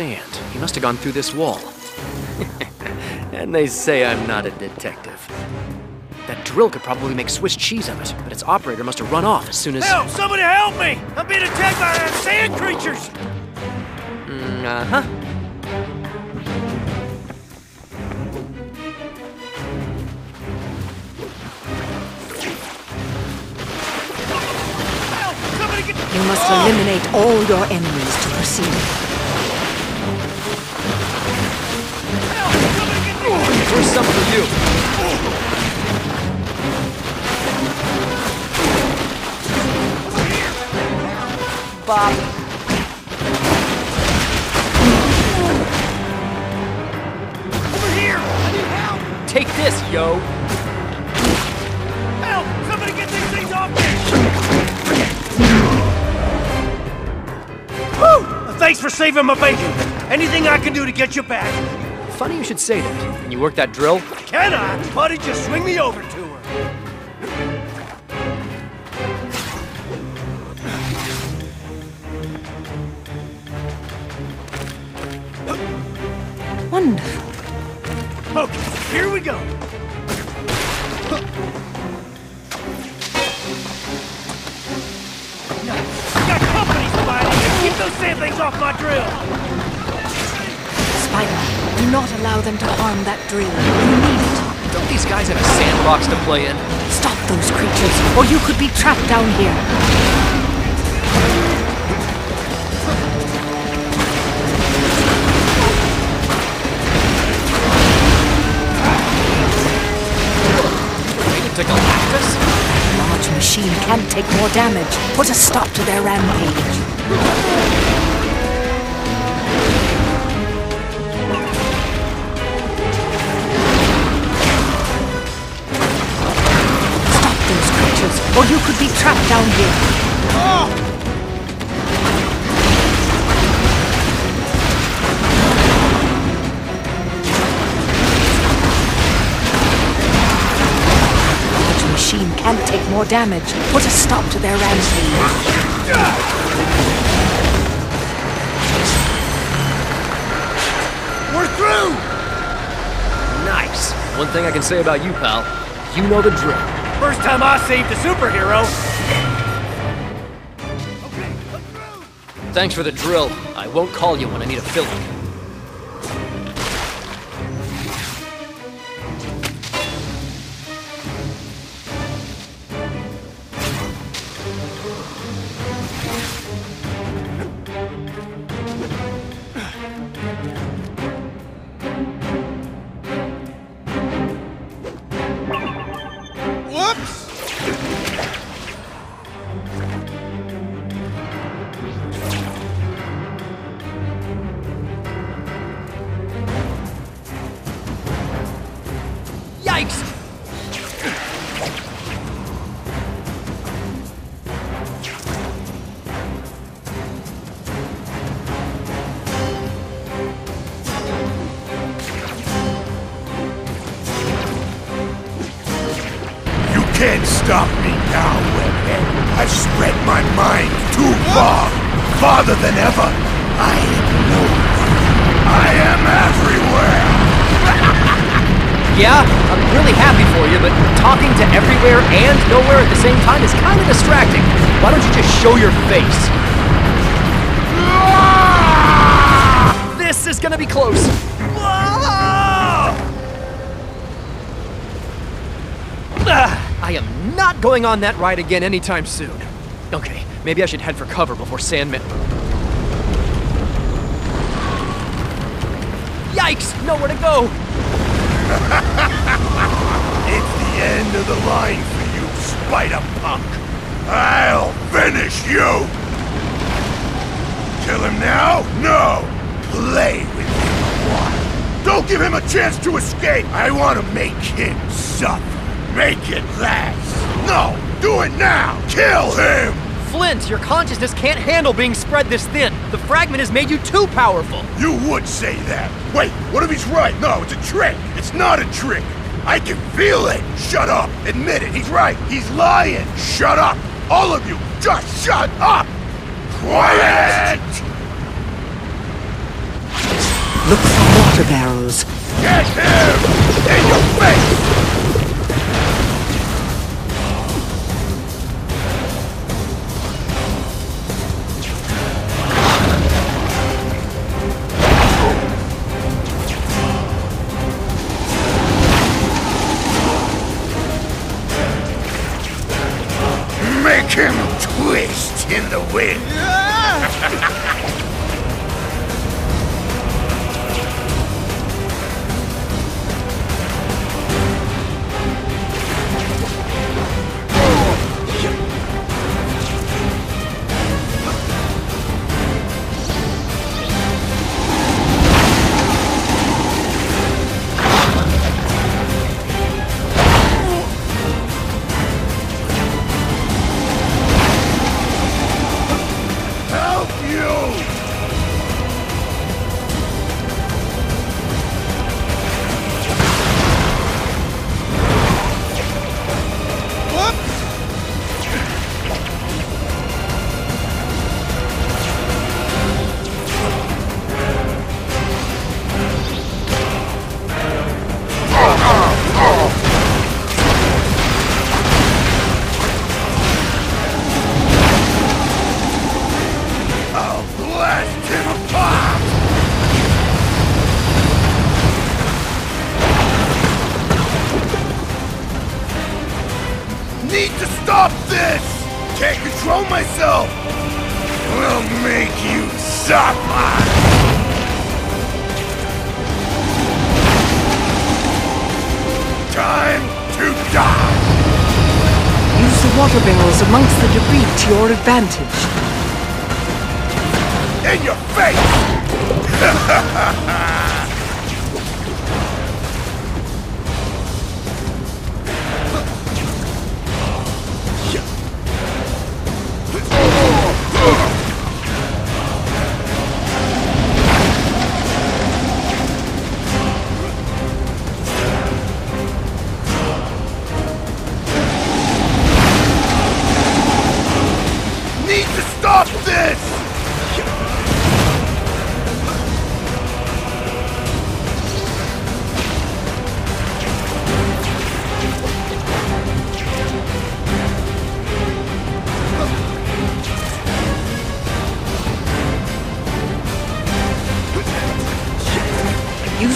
sand. He must have gone through this wall. And they say I'm not a detective. That drill could probably make Swiss cheese of it, but its operator must have run off as soon as... Help! Somebody help me! I'm being attacked by sand creatures! You must eliminate all your enemies to proceed. There's something to do. Bob. Over here! I need help! Take this, yo! Help! Somebody get these things off me! Woo! Thanks for saving my bacon. Anything I can do to get you back. Funny you should say that. Can you work that drill? Can I? Buddy, just swing me over to her. Wonderful. Okay, here we go. Those sand things off my drill! Spider, do not allow them to harm that drill. You need it. Don't these guys have a sandbox to play in? Stop those creatures, or you could be trapped down here. They can take a lactus? A large machine can't take more damage. Put a stop to their rampage. Stop those creatures, or you could be trapped down here. The machine can't take more damage. Put a stop to their rampage. We're through! Nice. One thing I can say about you, pal, you know the drill. First time I saved a superhero. Okay, I'm through. Thanks for the drill. I won't call you when I need a fill-in. Can't stop me now, Webhead. I've spread my mind too far, farther than ever. I am nobody. I am everywhere. Yeah, I'm really happy for you, but talking to everywhere and nowhere at the same time is kind of distracting. Why don't you just show your face? This is gonna be close. I am not going on that ride again anytime soon. Okay, maybe I should head for cover before Sandman... Yikes! Nowhere to go! It's the end of the line for you, Spider-Punk! I'll finish you! Kill him now? No! Play with him a while. Don't give him a chance to escape! I want to make him suffer. Make it last! No! Do it now! Kill him! Flint, your consciousness can't handle being spread this thin. The fragment has made you too powerful. You would say that. Wait, what if he's right? No, it's a trick. It's not a trick. I can feel it. Shut up. Admit it. He's right. He's lying. Shut up. All of you, just shut up! Quiet! Look for water barrels. Get him! In your face! Make him twist in the wind. Need to stop this! Can't control myself! We'll make you suffer! Time to die! Use the water barrels amongst the debris to your advantage. In your face!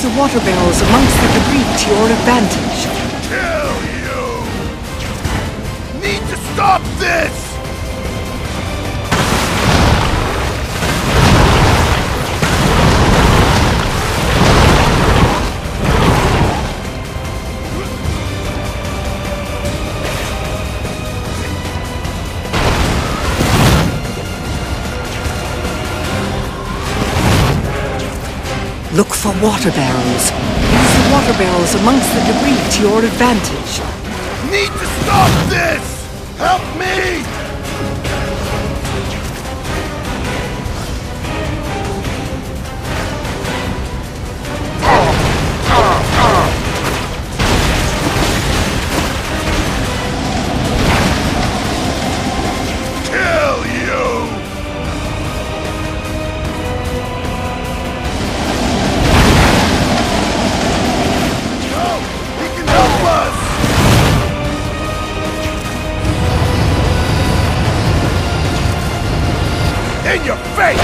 Use the water barrels amongst the debris to your advantage. Kill you! Need to stop this! Look for water barrels. Use the water barrels amongst the debris to your advantage. Need to stop this! Help me! In your face!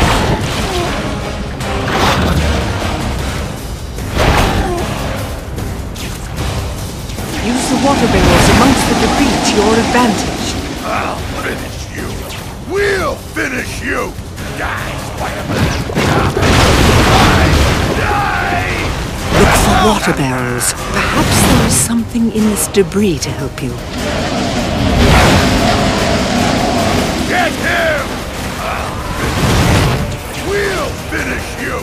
Use the water barrels amongst the debris to your advantage. I'll finish you. We'll finish you. Die, Spider-Man. Die! Look for water barrels. Perhaps there is something in this debris to help you. Get him! Finish you!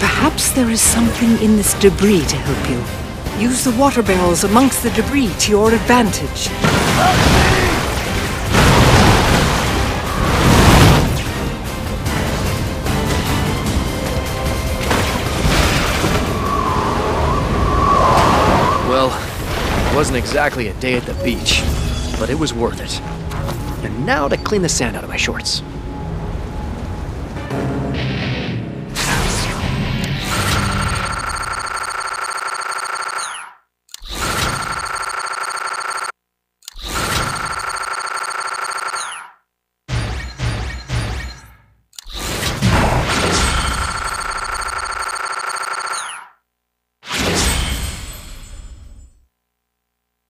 Perhaps there is something in this debris to help you. Use the water barrels amongst the debris to your advantage. Help me! What wasn't exactly a day at the beach, but it was worth it. And now to clean the sand out of my shorts.